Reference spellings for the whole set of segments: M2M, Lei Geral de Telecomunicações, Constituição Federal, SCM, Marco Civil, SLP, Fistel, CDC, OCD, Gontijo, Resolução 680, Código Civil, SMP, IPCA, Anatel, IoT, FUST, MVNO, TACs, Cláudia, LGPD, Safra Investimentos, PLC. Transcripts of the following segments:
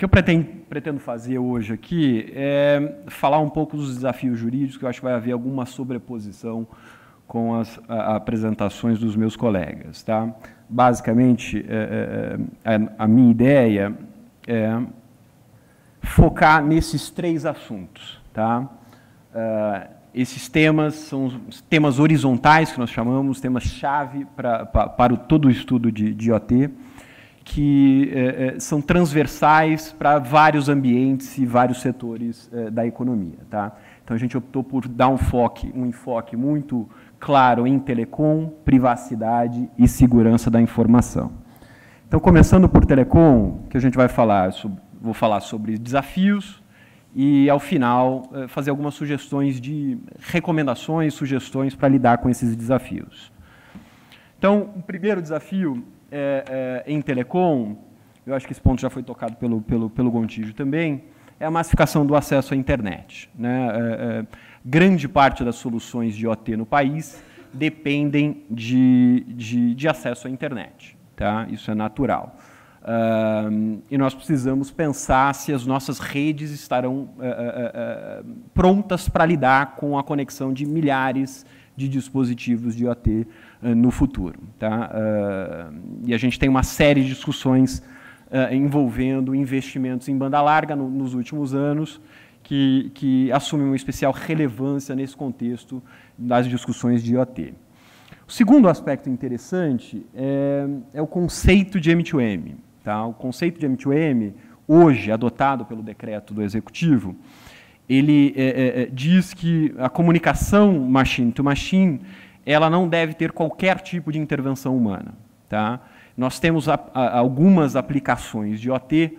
que eu pretendo fazer hoje aqui é falar um pouco dos desafios jurídicos, que eu acho que vai haver alguma sobreposição com as apresentações dos meus colegas. Tá? Basicamente, a minha ideia é focar nesses três assuntos. Tá? Esses temas são os temas horizontais, que nós chamamos, temas-chave para todo o estudo de IoT, que são transversais para vários ambientes e vários setores da economia. Tá? Então, a gente optou por dar um enfoque muito claro em telecom, privacidade e segurança da informação. Então, começando por telecom, que a gente vai falar, vou falar sobre desafios e, ao final, fazer algumas sugestões de recomendações, sugestões para lidar com esses desafios. Então, o primeiro desafio em telecom, eu acho que esse ponto já foi tocado pelo Gontijo também, é a massificação do acesso à internet. Né? Grande parte das soluções de IoT no país dependem de acesso à internet. Tá? Isso é natural. E nós precisamos pensar se as nossas redes estarão prontas para lidar com a conexão de milhares de dispositivos de IoT no futuro. Tá? E a gente tem uma série de discussões envolvendo investimentos em banda larga nos últimos anos, que assumem uma especial relevância nesse contexto das discussões de IoT. O segundo aspecto interessante é o conceito de M2M. Tá? O conceito de M2M, hoje adotado pelo decreto do Executivo, ele diz que a comunicação machine to machine ela não deve ter qualquer tipo de intervenção humana. Tá? Nós temos algumas aplicações de IoT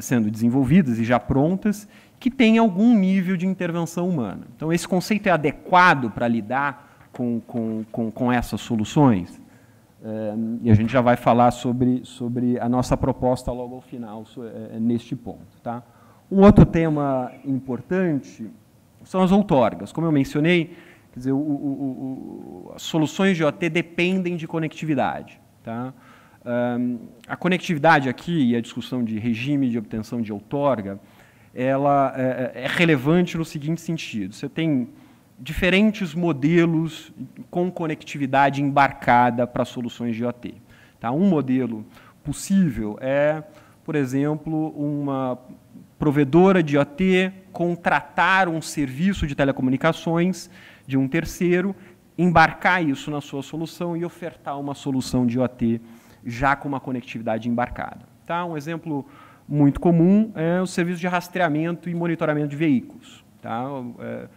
sendo desenvolvidas e já prontas, que têm algum nível de intervenção humana. Então, esse conceito é adequado para lidar com essas soluções? E a gente já vai falar sobre a nossa proposta logo ao final, neste ponto. Tá? Um outro tema importante são as outorgas. Como eu mencionei, quer dizer, as soluções de IoT dependem de conectividade. Tá? A conectividade aqui e a discussão de regime de obtenção de outorga, ela é relevante no seguinte sentido. Você tem diferentes modelos com conectividade embarcada para soluções de IoT. Tá? Um modelo possível é, por exemplo, uma provedora de IoT contratar um serviço de telecomunicações de um terceiro, embarcar isso na sua solução e ofertar uma solução de IoT já com uma conectividade embarcada. Tá? Um exemplo muito comum é o serviço de rastreamento e monitoramento de veículos. Tá?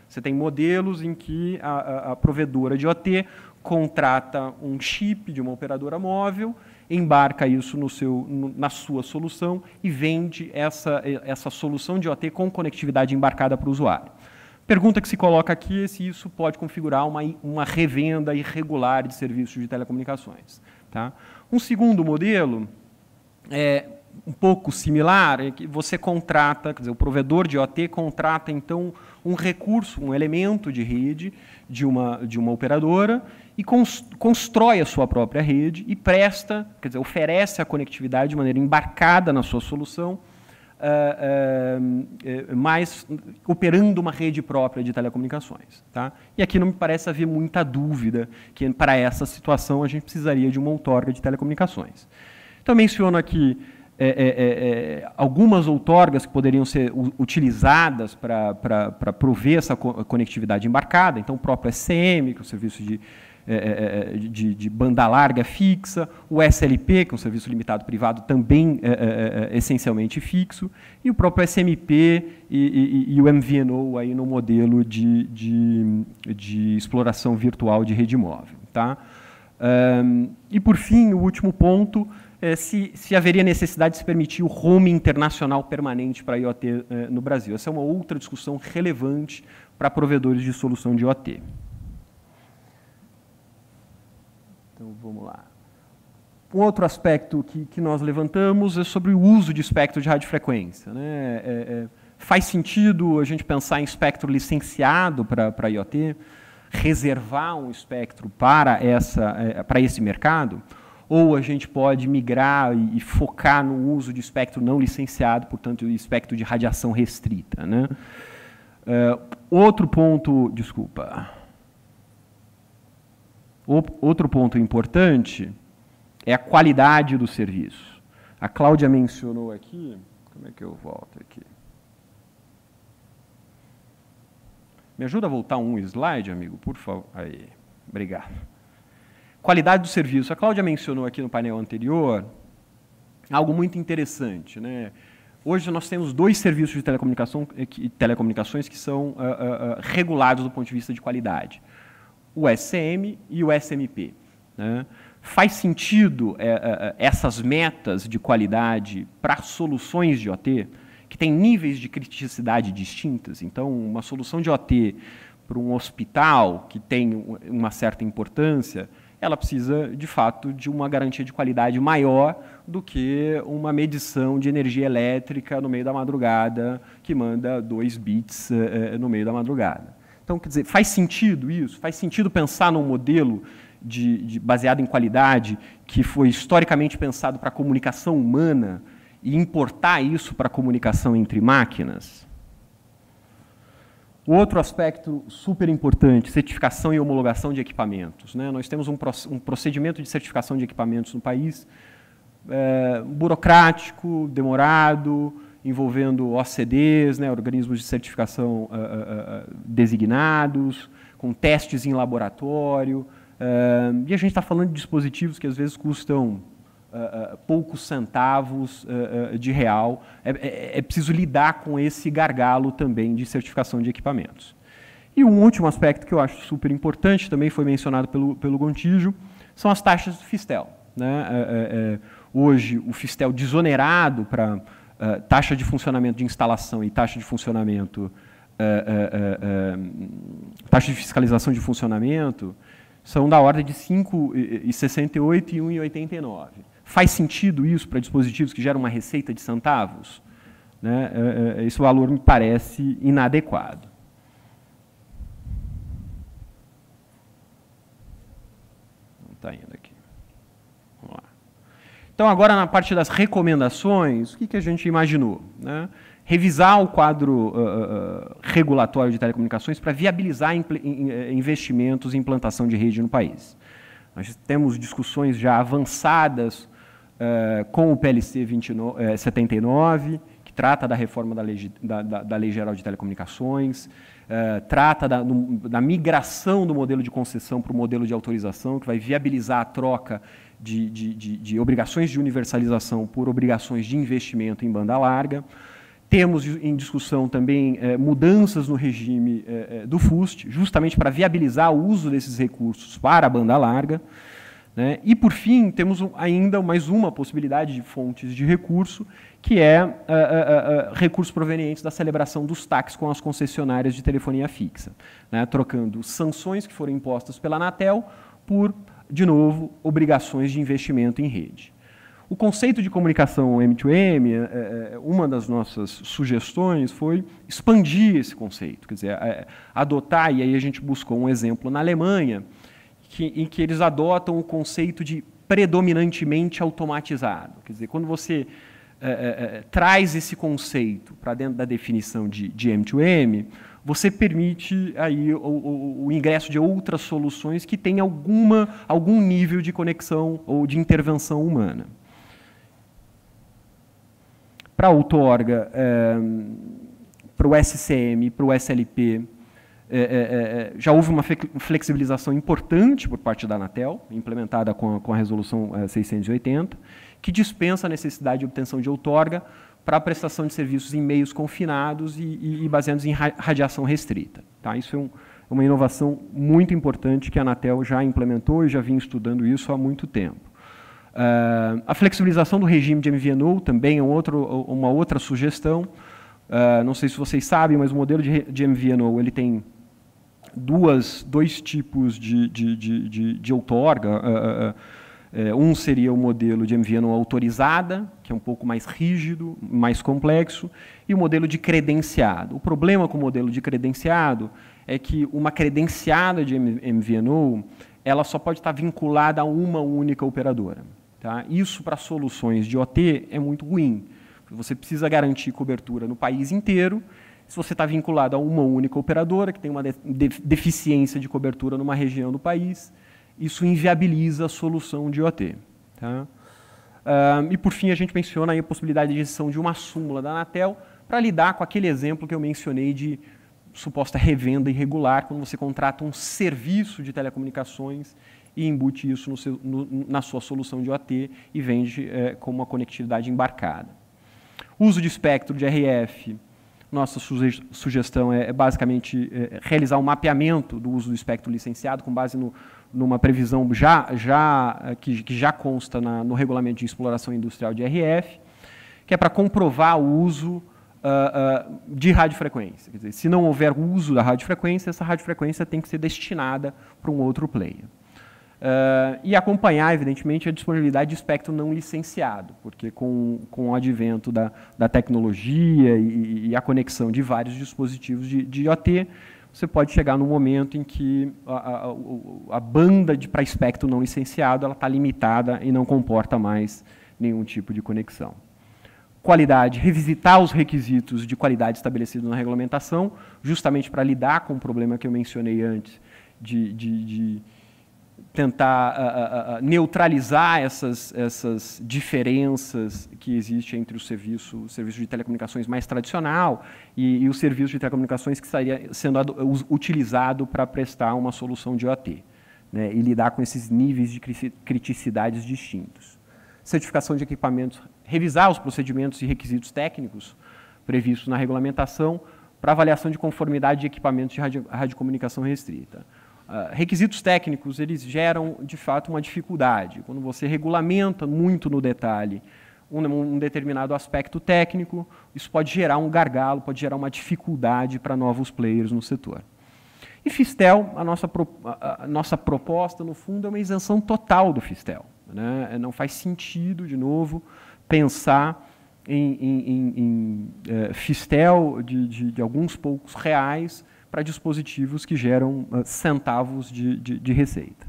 Você tem modelos em que a provedora de IoT contrata um chip de uma operadora móvel, embarca isso na sua solução e vende essa solução de IoT com conectividade embarcada para o usuário. Pergunta que se coloca aqui é se isso pode configurar uma revenda irregular de serviços de telecomunicações. Tá? Um segundo modelo é um pouco similar, é que você contrata, quer dizer, o provedor de IoT contrata, então, um recurso, um elemento de rede de uma operadora e constrói a sua própria rede e presta, quer dizer, oferece a conectividade de maneira embarcada na sua solução, mas operando uma rede própria de telecomunicações. Tá? E aqui não me parece haver muita dúvida que, para essa situação, a gente precisaria de uma outorga de telecomunicações. Então, menciono aqui algumas outorgas que poderiam ser utilizadas para prover essa conectividade embarcada. Então, o próprio SCM, que é o serviço de banda larga fixa, o SLP, que é um serviço limitado privado, também essencialmente fixo, e o próprio SMP e o MVNO aí no modelo de exploração virtual de rede móvel. Tá? E, por fim, o último ponto é se haveria necessidade de se permitir o roaming internacional permanente para IoT no Brasil. Essa é uma outra discussão relevante para provedores de solução de IoT. Então, vamos lá. Um outro aspecto que nós levantamos é sobre o uso de espectro de radiofrequência. Né? Faz sentido a gente pensar em espectro licenciado para IoT, reservar um espectro para esse mercado, ou a gente pode migrar e focar no uso de espectro não licenciado, portanto, espectro de radiação restrita, né? Outro ponto, desculpa, outro ponto importante é a qualidade do serviço. A Cláudia mencionou aqui, como é que eu volto aqui? Me ajuda a voltar um slide, amigo, por favor. Aí, obrigado. Qualidade do serviço. A Cláudia mencionou aqui no painel anterior algo muito interessante, né? Hoje nós temos dois serviços de telecomunicações que são regulados do ponto de vista de qualidade, o SM e o SMP, né? Faz sentido essas metas de qualidade para soluções de OT, que têm níveis de criticidade distintas? Então, uma solução de OT para um hospital que tem uma certa importância, ela precisa, de fato, de uma garantia de qualidade maior do que uma medição de energia elétrica no meio da madrugada, que manda 2 bits no meio da madrugada. Então, quer dizer, faz sentido isso? Faz sentido pensar num modelo baseado em qualidade que foi historicamente pensado para a comunicação humana e importar isso para a comunicação entre máquinas? Outro aspecto super importante, certificação e homologação de equipamentos, né? Nós temos um procedimento de certificação de equipamentos no país, burocrático, demorado, envolvendo OCDs, né, organismos de certificação designados, com testes em laboratório. E a gente está falando de dispositivos que às vezes custam poucos centavos de real. É preciso lidar com esse gargalo também de certificação de equipamentos. E um último aspecto que eu acho super importante, também foi mencionado pelo Gontijo, são as taxas do Fistel, né? Hoje, o Fistel desonerado para taxa de funcionamento de instalação e taxa de funcionamento, taxa de fiscalização de funcionamento, são da ordem de 5,68 e 1,89. Faz sentido isso para dispositivos que geram uma receita de centavos? Né? Esse valor me parece inadequado. Não está indo aqui. Vamos lá. Então, agora, na parte das recomendações, o que a gente imaginou? Né? Revisar o quadro regulatório de telecomunicações para viabilizar investimentos e implantação de rede no país. Nós temos discussões já avançadas com o PLC 29/79, que trata da reforma da Lei Geral de Telecomunicações, trata da migração do modelo de concessão para o modelo de autorização, que vai viabilizar a troca de obrigações de universalização por obrigações de investimento em banda larga. Temos em discussão também mudanças no regime do FUST, justamente para viabilizar o uso desses recursos para a banda larga, né? E, por fim, temos ainda mais uma possibilidade de fontes de recurso, que é recursos provenientes da celebração dos TACs com as concessionárias de telefonia fixa, né? Trocando sanções que foram impostas pela Anatel por, de novo, obrigações de investimento em rede. O conceito de comunicação M2M, uma das nossas sugestões foi expandir esse conceito, quer dizer, adotar, e aí a gente buscou um exemplo na Alemanha, em que eles adotam o conceito de predominantemente automatizado. Quer dizer, quando você traz esse conceito para dentro da definição de M2M, você permite aí o ingresso de outras soluções que têm algum nível de conexão ou de intervenção humana. Para a outorga, para o SCM, para o SLP, já houve uma flexibilização importante por parte da Anatel, implementada com a Resolução 680, que dispensa a necessidade de obtenção de outorga para a prestação de serviços em meios confinados e baseados em radiação restrita. Tá? Isso é uma inovação muito importante que a Anatel já implementou e já vinha estudando isso há muito tempo. A flexibilização do regime de MVNO também é uma outra sugestão. Não sei se vocês sabem, mas o modelo de MVNO ele tem dois tipos de outorga. Um seria o modelo de MVNO autorizada, que é um pouco mais rígido, mais complexo, e o modelo de credenciado. O problema com o modelo de credenciado é que uma credenciada de MVNO ela só pode estar vinculada a uma única operadora. Tá? Isso, para soluções de OT, é muito ruim. Você precisa garantir cobertura no país inteiro. Se você está vinculado a uma única operadora, que tem uma deficiência de cobertura numa região do país, isso inviabiliza a solução de IoT. Tá? E, por fim, a gente menciona aí a possibilidade de edição de uma súmula da Anatel para lidar com aquele exemplo que eu mencionei de suposta revenda irregular, quando você contrata um serviço de telecomunicações e embute isso no seu, na sua solução de IoT e vende como uma conectividade embarcada. Uso de espectro de RF. Nossa sugestão é basicamente realizar um mapeamento do uso do espectro licenciado com base numa previsão que já consta no regulamento de exploração industrial de RF, que é para comprovar o uso de radiofrequência. Quer dizer, se não houver uso da radiofrequência, essa radiofrequência tem que ser destinada para um outro player. E acompanhar, evidentemente, a disponibilidade de espectro não licenciado, porque com o advento da tecnologia e a conexão de vários dispositivos de IoT, você pode chegar num momento em que a banda para espectro não licenciado ela está limitada e não comporta mais nenhum tipo de conexão. Qualidade, revisitar os requisitos de qualidade estabelecidos na regulamentação, justamente para lidar com o problema que eu mencionei antes de tentar neutralizar essas diferenças que existem entre o serviço de telecomunicações mais tradicional e o serviço de telecomunicações que estaria sendo utilizado para prestar uma solução de IoT, né, e lidar com esses níveis de criticidades distintos. Certificação de equipamentos, revisar os procedimentos e requisitos técnicos previstos na regulamentação para avaliação de conformidade de equipamentos de radiocomunicação restrita. Requisitos técnicos, eles geram, de fato, uma dificuldade. Quando você regulamenta muito no detalhe um determinado aspecto técnico, isso pode gerar um gargalo, pode gerar uma dificuldade para novos players no setor. E Fistel, a nossa proposta, no fundo, é uma isenção total do Fistel. Né? Não faz sentido, de novo, pensar em Fistel de alguns poucos reais para dispositivos que geram centavos de receita.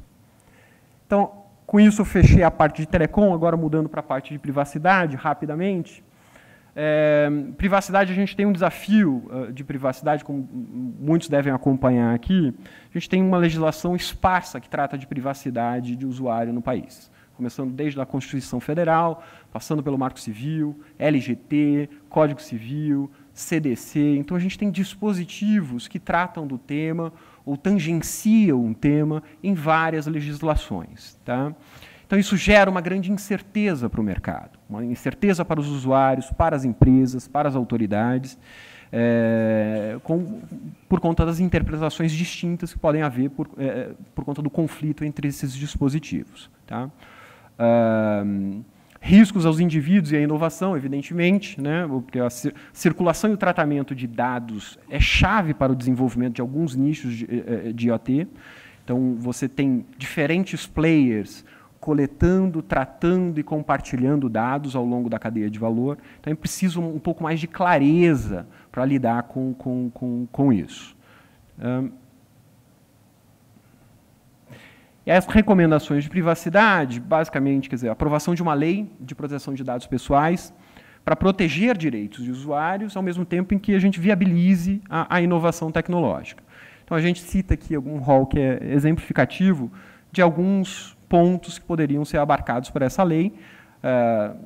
Então, com isso eu fechei a parte de telecom, agora mudando para a parte de privacidade, rapidamente. Privacidade, a gente tem um desafio de privacidade, como muitos devem acompanhar aqui. A gente tem uma legislação esparsa que trata de privacidade de usuário no país, começando desde a Constituição Federal, passando pelo Marco Civil, LGPD, Código Civil, CDC. Então, a gente tem dispositivos que tratam do tema ou tangenciam um tema em várias legislações. Tá? Então, isso gera uma grande incerteza para o mercado, uma incerteza para os usuários, para as empresas, para as autoridades, por conta das interpretações distintas que podem haver por conta do conflito entre esses dispositivos. Tá? Riscos aos indivíduos e à inovação, evidentemente, né? Porque a circulação e o tratamento de dados é chave para o desenvolvimento de alguns nichos de IoT. Então, você tem diferentes players coletando, tratando e compartilhando dados ao longo da cadeia de valor. Então, é preciso um pouco mais de clareza para lidar com isso. E as recomendações de privacidade, basicamente, quer dizer, aprovação de uma lei de proteção de dados pessoais para proteger direitos de usuários, ao mesmo tempo em que a gente viabilize a inovação tecnológica. Então, a gente cita aqui algum rol que é exemplificativo de alguns pontos que poderiam ser abarcados por essa lei.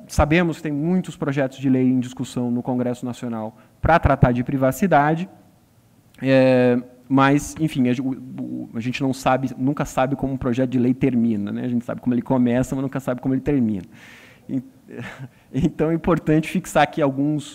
Sabemos que tem muitos projetos de lei em discussão no Congresso Nacional para tratar de privacidade, mas, enfim, a gente não sabe, nunca sabe como um projeto de lei termina, né? A gente sabe como ele começa, mas nunca sabe como ele termina. Então, é importante fixar aqui algumas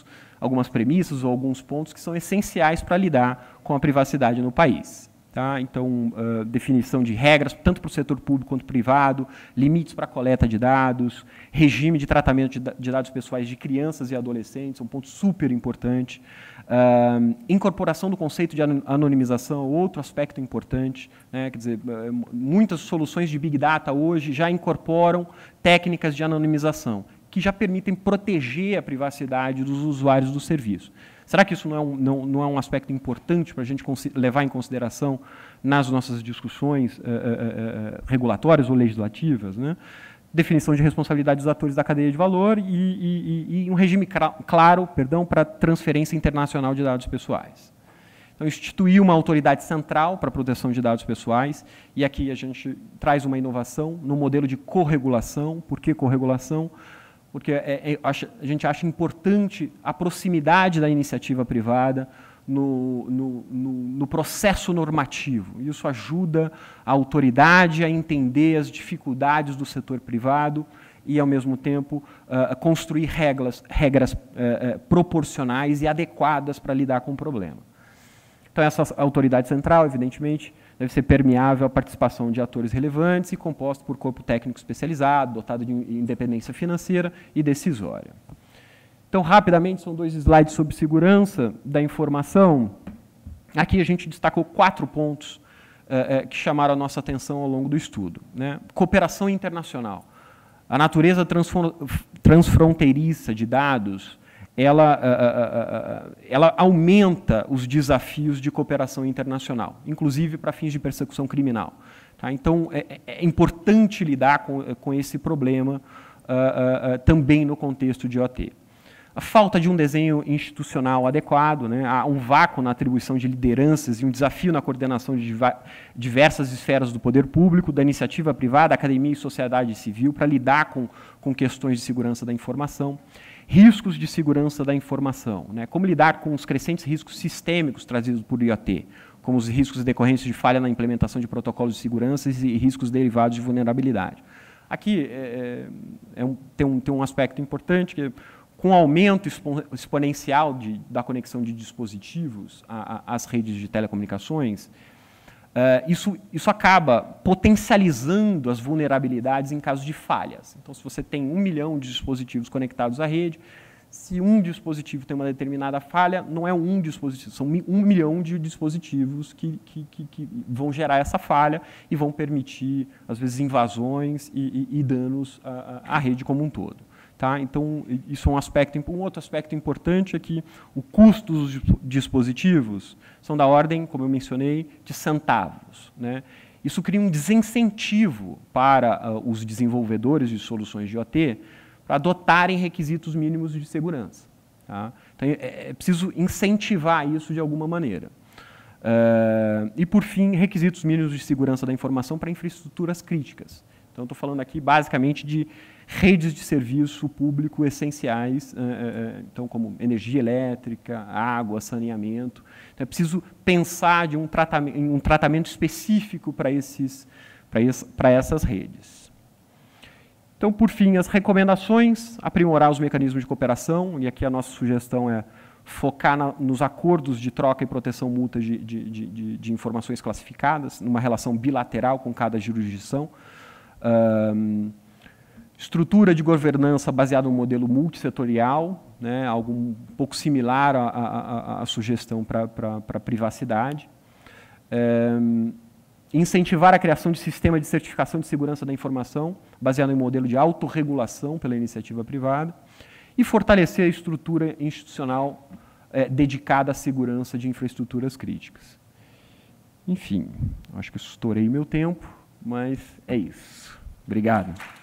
premissas ou alguns pontos que são essenciais para lidar com a privacidade no país. Tá? Então, definição de regras, tanto para o setor público quanto privado, limites para a coleta de dados, regime de tratamento de dados pessoais de crianças e adolescentes, um ponto super importante. Incorporação do conceito de anonimização, outro aspecto importante, né? Quer dizer, muitas soluções de Big Data hoje já incorporam técnicas de anonimização, que já permitem proteger a privacidade dos usuários do serviço. Será que isso não é um aspecto importante para a gente levar em consideração nas nossas discussões regulatórias ou legislativas, né? Definição de responsabilidade dos atores da cadeia de valor e um regime claro, perdão, para transferência internacional de dados pessoais. Então, instituir uma autoridade central para a proteção de dados pessoais, e aqui a gente traz uma inovação no modelo de corregulação. Por que corregulação? Porque a gente acha importante a proximidade da iniciativa privada no processo normativo. Isso ajuda a autoridade a entender as dificuldades do setor privado e, ao mesmo tempo, a construir regras proporcionais e adequadas para lidar com o problema. Então, essa autoridade central, evidentemente, deve ser permeável à participação de atores relevantes e composto por corpo técnico especializado, dotado de independência financeira e decisória. Então, rapidamente, são 2 slides sobre segurança da informação. Aqui a gente destacou 4 pontos que chamaram a nossa atenção ao longo do estudo, né? Cooperação internacional. A natureza transfronteiriça de dados, ela aumenta os desafios de cooperação internacional, inclusive para fins de persecução criminal. Tá? Então, é importante lidar com esse problema também no contexto de OT. A falta de um desenho institucional adequado, né? Há um vácuo na atribuição de lideranças e um desafio na coordenação de diversas esferas do poder público, da iniciativa privada, academia e sociedade civil, para lidar com questões de segurança da informação. Riscos de segurança da informação, né? Como lidar com os crescentes riscos sistêmicos trazidos por IoT, como os riscos decorrentes de falha na implementação de protocolos de segurança e riscos derivados de vulnerabilidade. Aqui tem um aspecto importante, que com o aumento exponencial da conexão de dispositivos às redes de telecomunicações, isso acaba potencializando as vulnerabilidades em caso de falhas. Então, se você tem 1 milhão de dispositivos conectados à rede, se um dispositivo tem uma determinada falha, não é um dispositivo, são 1 milhão de dispositivos que vão gerar essa falha e vão permitir, às vezes, invasões e danos à rede como um todo. Tá? Então, isso é um aspecto. Um outro aspecto importante é que o custo dos dispositivos são da ordem, como eu mencionei, de centavos, né? Isso cria um desincentivo para os desenvolvedores de soluções de IoT para adotarem requisitos mínimos de segurança. Tá? Então, é preciso incentivar isso de alguma maneira. E, por fim, requisitos mínimos de segurança da informação para infraestruturas críticas. Então, estou falando aqui basicamente de redes de serviço público essenciais, então, como energia elétrica, água, saneamento. Então, é preciso pensar em um tratamento específico para essas redes. Então, por fim, as recomendações: aprimorar os mecanismos de cooperação, e aqui a nossa sugestão é focar nos acordos de troca e proteção mútua de informações classificadas, numa relação bilateral com cada jurisdição. Estrutura de governança baseada no modelo multissetorial, né, algo um pouco similar à sugestão para privacidade. Incentivar a criação de sistema de certificação de segurança da informação, baseado em modelo de autorregulação pela iniciativa privada, e fortalecer a estrutura institucional dedicada à segurança de infraestruturas críticas. Enfim, acho que estourei meu tempo, mas é isso. Obrigado.